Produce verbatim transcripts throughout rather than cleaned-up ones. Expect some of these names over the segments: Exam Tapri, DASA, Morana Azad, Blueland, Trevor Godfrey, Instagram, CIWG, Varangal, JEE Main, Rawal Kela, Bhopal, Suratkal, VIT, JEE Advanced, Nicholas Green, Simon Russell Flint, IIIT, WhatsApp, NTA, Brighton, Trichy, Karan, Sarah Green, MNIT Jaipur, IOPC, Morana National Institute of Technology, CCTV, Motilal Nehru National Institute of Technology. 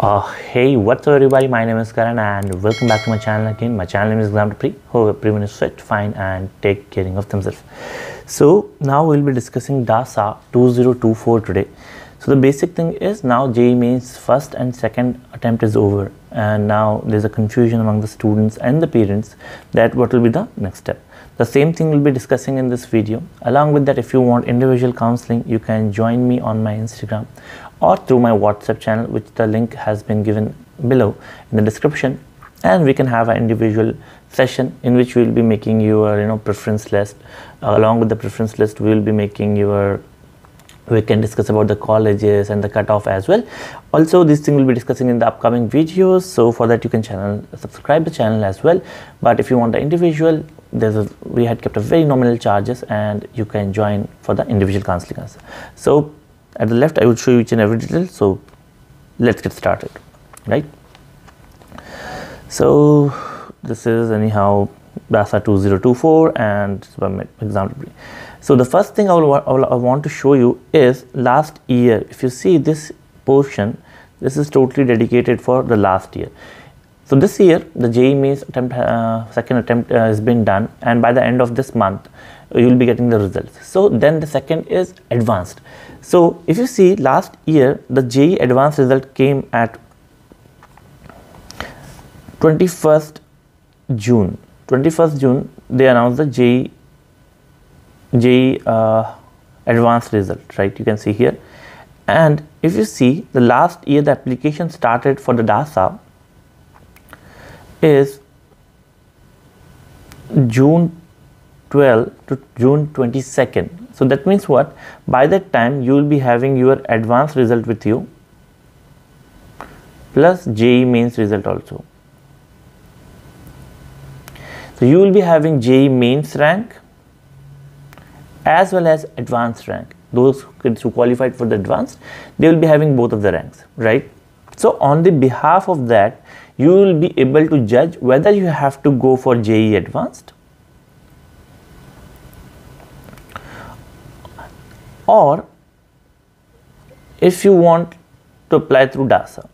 Uh, hey, what's up everybody, my name is Karan and welcome back to my channel again. My channel name is Exam Tapri. Hope everyone is fit, fine and take care of themselves. So now we'll be discussing DASA twenty twenty-four today. So the basic thing is now J E E Main's first and second attempt is over and now there's a confusion among the students and the parents that what will be the next step. The same thing we'll be discussing in this video. Along with that, if you want individual counseling, you can join me on my Instagram or through my WhatsApp channel, which the link has been given below in the description, and we can have an individual session in which we will be making your you know preference list. Uh, along with the preference list, we will be making your we can discuss about the colleges and the cutoff as well. Also, this thing we'll be discussing in the upcoming videos, so for that you can channel subscribe the channel as well. But if you want the individual, there's a, we had kept a very nominal charges and you can join for the individual counseling as well. So at the left I will show you each and every detail, so let's get started, right? So this is anyhow DASA twenty twenty-four and Exam Tapri. So the first thing I, will, I, will, I want to show you is last year. If you see this portion, this is totally dedicated for the last year. So this year the J E E Main's attempt, uh, second attempt uh, has been done, and by the end of this month you will be getting the results. So then the second is advanced. So if you see last year the J E E Advanced result came at twenty-first June. twenty-first June they announced the J E E J E E uh, Advanced result, right? You can see here. And if you see the last year the application started for the DASA is June twelfth to June twenty-second. So that means what? By that time you will be having your advanced result with you plus J E E Main's result also. So you will be having J E E Main's rank as well as advanced rank. Those kids who qualified for the advanced, they will be having both of the ranks, right? So on the behalf of that, you will be able to judge whether you have to go for J E E Advanced or if you want to apply through DASA.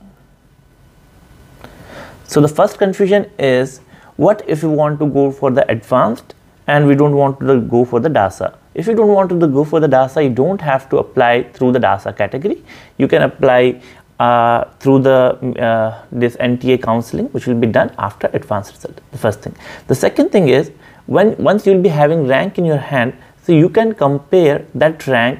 So the first confusion is, what if you want to go for the advanced and we don't want to go for the DASA? If you don't want to go for the DASA, you don't have to apply through the DASA category. You can apply uh, through the uh, this N T A counseling, which will be done after advanced result. The first thing. The second thing is, when once you'll be having rank in your hand, so you can compare that rank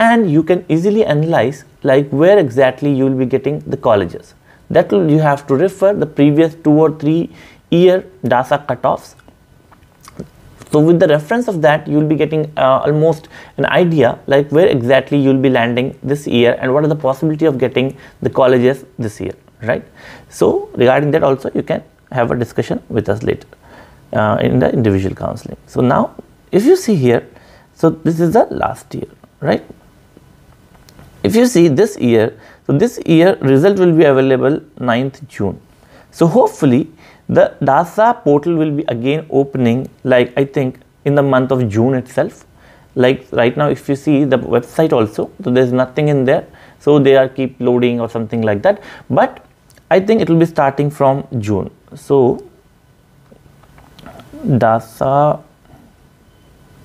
and you can easily analyze like where exactly you will be getting the colleges. That will, you have to refer the previous two or three year DASA cutoffs. So with the reference of that, you will be getting uh, almost an idea like where exactly you will be landing this year and what are the possibility of getting the colleges this year, right? So regarding that also, you can have a discussion with us later uh, in the individual counseling. So now if you see here, so this is the last year, right? If you see this year, so this year result will be available ninth June. So hopefully the DASA portal will be again opening, like I think in the month of June itself. Like right now if you see the website also, so there's nothing in there, so they are keep loading or something like that, but I think it will be starting from June. So DASA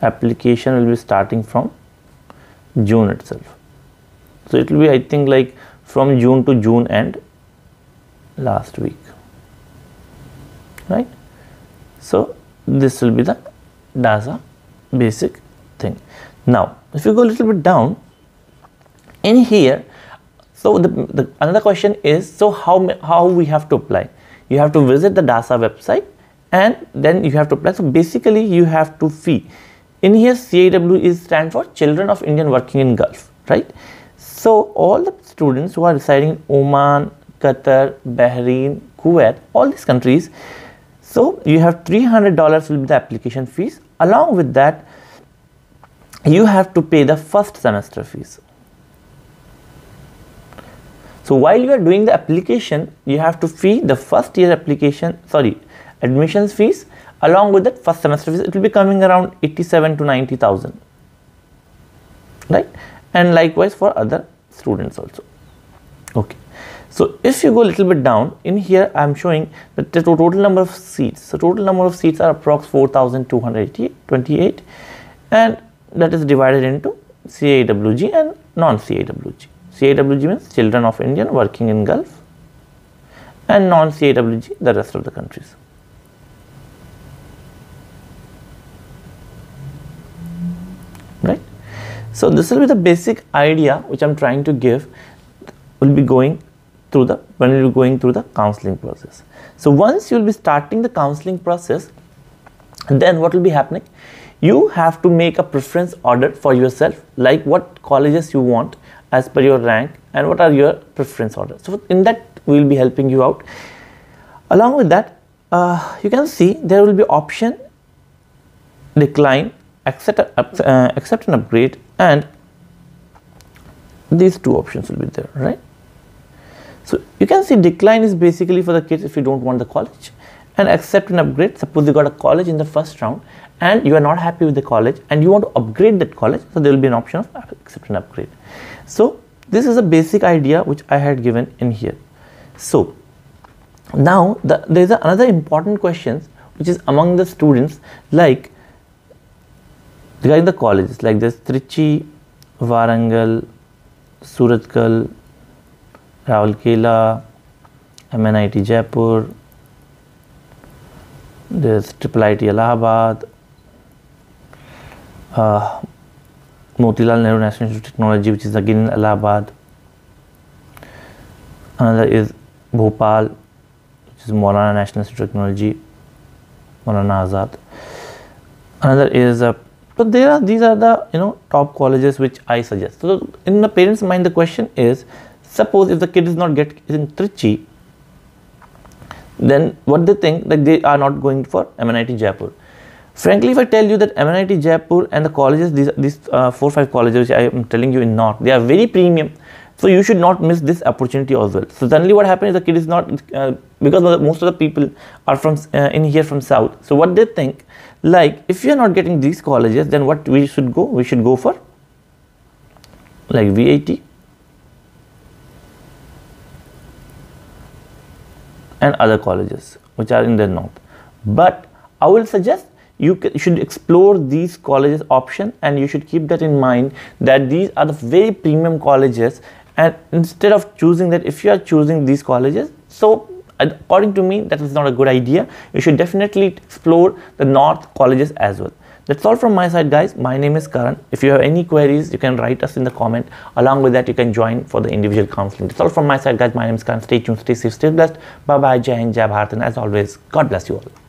application will be starting from June itself, so it will be I think like from June to June end last week, right? So this will be the DASA basic thing. Now if you go a little bit down in here, so the, the another question is, so how how we have to apply? You have to visit the DASA website and then you have to apply. So basically you have to fee in here. C I W G is stand for Children of Indian Working in Gulf, right? So all the students who are residing in Oman, Qatar, Bahrain, Kuwait, all these countries, so you have three hundred dollars will be the application fees. Along with that, you have to pay the first semester fees. So while you are doing the application, you have to fee the first year application, sorry, admissions fees. Along with that first semester fees, it will be coming around eighty-seven to ninety thousand, right? And likewise for other students also. Okay. So if you go a little bit down, in here I am showing that the total number of seats. So total number of seats are approx four thousand two hundred twenty-eight, and that is divided into C I W G and non-C I W G. C I W G means children of Indian working in Gulf, and non-C I W G the rest of the countries. Right. So this will be the basic idea which I am trying to give. Will be going through the when you are going through the counseling process. So once you will be starting the counseling process, then what will be happening? You have to make a preference order for yourself, like what colleges you want as per your rank and what are your preference orders. So in that we will be helping you out. Along with that, uh, you can see there will be option, decline, accept, uh, accept and upgrade, and these two options will be there, right? So you can see decline is basically for the kids if you don't want the college, and accept and upgrade, suppose you got a college in the first round and you are not happy with the college and you want to upgrade that college, so there will be an option of accept and upgrade. So this is a basic idea which I had given in here. So now the, there is another important question which is among the students, like regarding the colleges, like there is Trichy, Varangal, Suratkal, Rawal Kela, M N I T Jaipur, there's I I I T Allahabad, uh, Motilal Nehru National Institute of Technology, which is again in Allahabad. Another is Bhopal, which is Morana National Institute of Technology, Morana Azad. Another is uh, so there are these are the you know top colleges which I suggest. So in the parents' mind, the question is, suppose if the kid is not getting in Trichy, then what they think, that they are not going for M N I T Jaipur. Frankly, if I tell you that M N I T Jaipur and the colleges, these, these uh, four or five colleges which I am telling you in North, they are very premium. So you should not miss this opportunity as well. So suddenly what happens is the kid is not, uh, because most of the people are from uh, in here from South. So what they think, like if you are not getting these colleges, then what we should go? We should go for like V I T and other colleges which are in the North. But I will suggest you can, should explore these colleges option, and you should keep that in mind that these are the very premium colleges, and instead of choosing that, if you are choosing these colleges, so according to me that is not a good idea. You should definitely explore the North colleges as well. That's all from my side, guys. My name is Karan. If you have any queries, you can write us in the comment. Along with that, you can join for the individual counseling. That's all from my side, guys. My name is Karan. Stay tuned, stay safe, stay blessed. Bye bye, Jai Hind, Jai Bharat, and as always, God bless you all.